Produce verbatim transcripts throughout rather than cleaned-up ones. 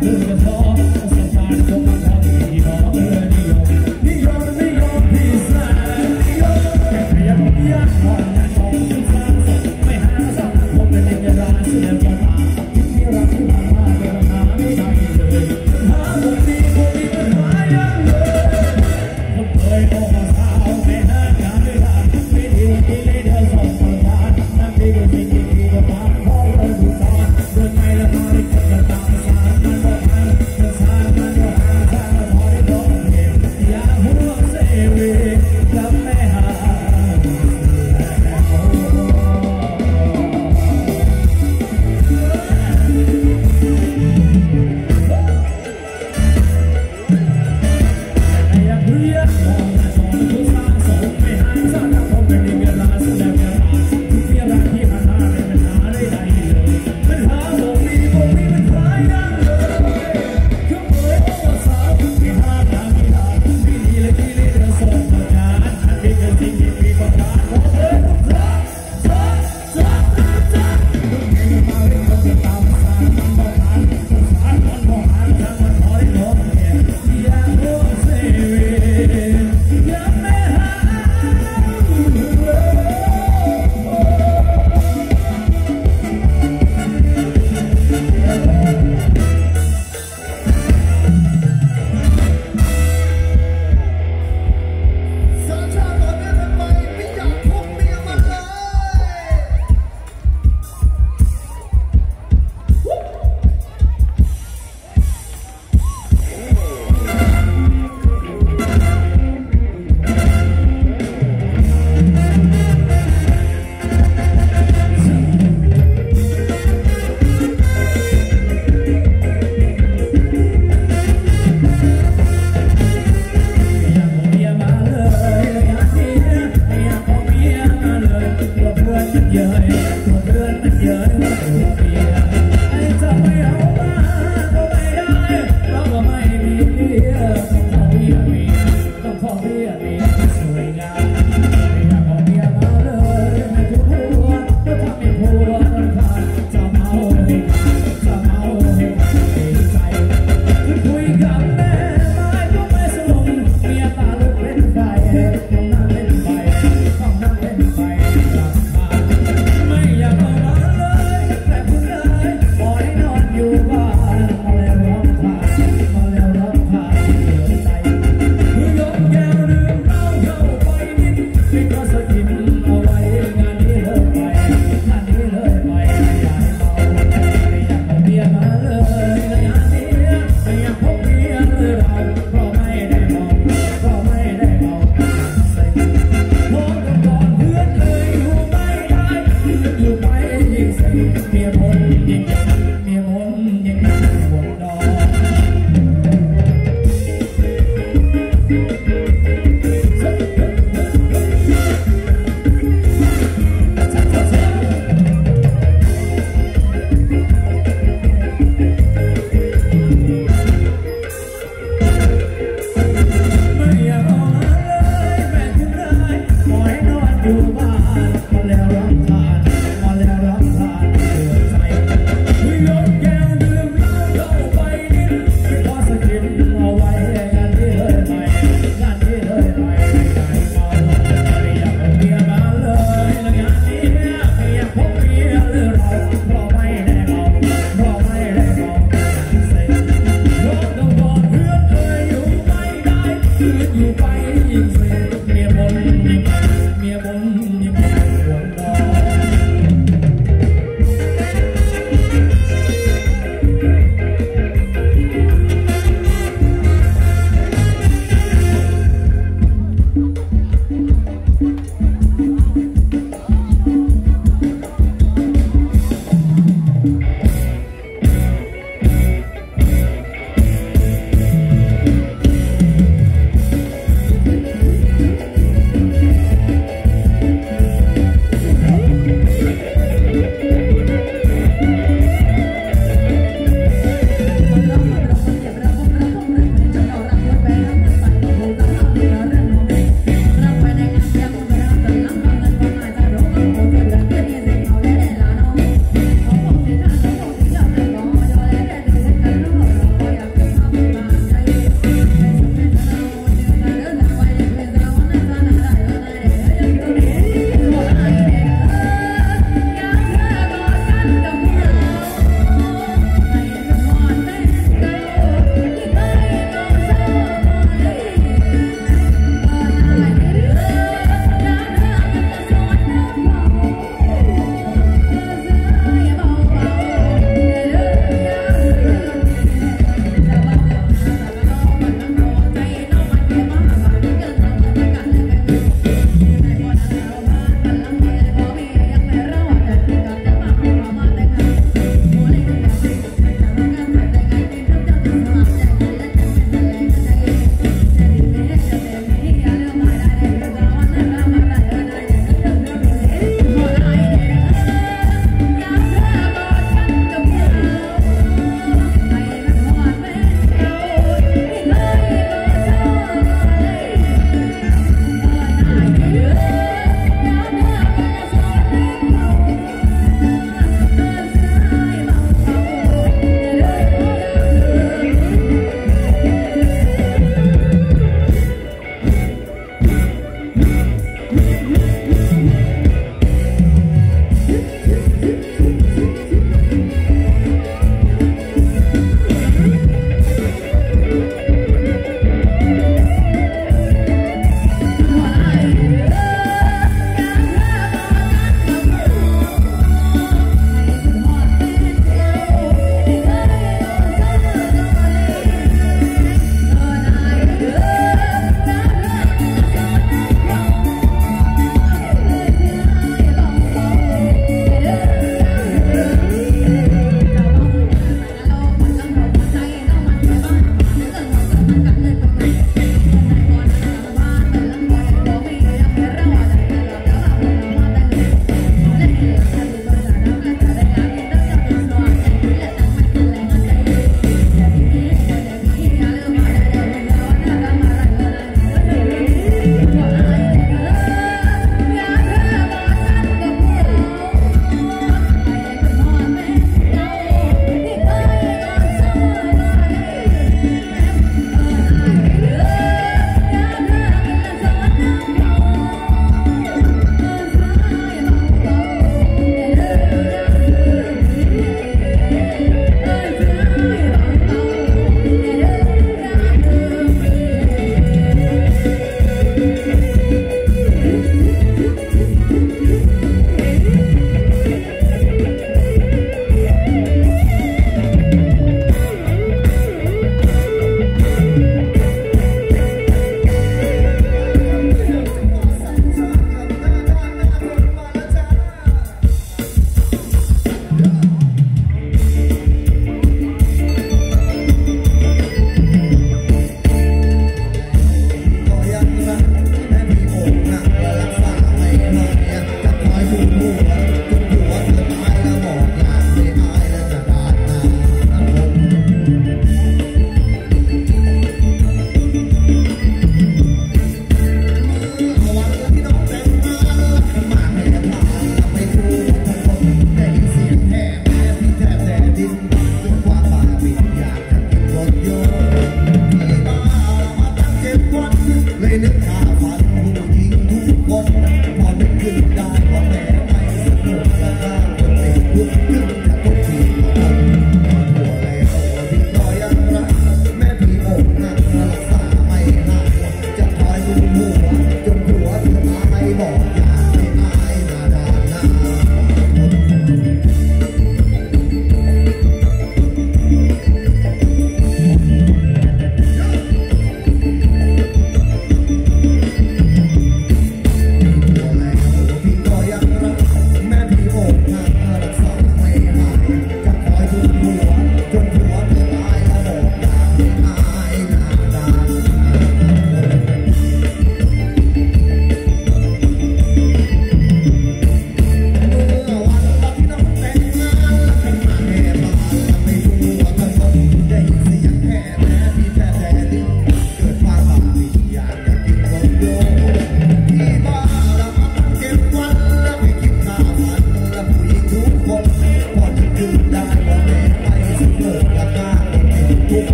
เดินไปแล้วพาไปกับตาตามันบอกให้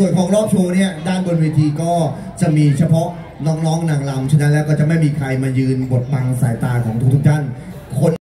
ส่วนของรอบโชว์เนี่ยด้านบนเวทีก็จะมีเฉพาะน้องๆนางรำฉะนั้นแล้วก็จะไม่มีใครมายืนบดบังสายตาของทุกๆท่านคน